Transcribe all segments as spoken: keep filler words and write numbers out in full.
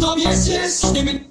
Dom jest, jest, nie wiem.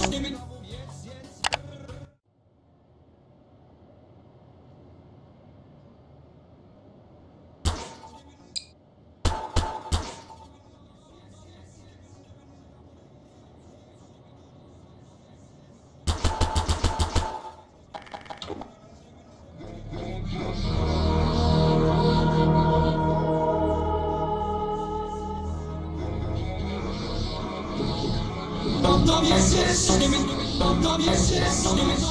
Don't don't be a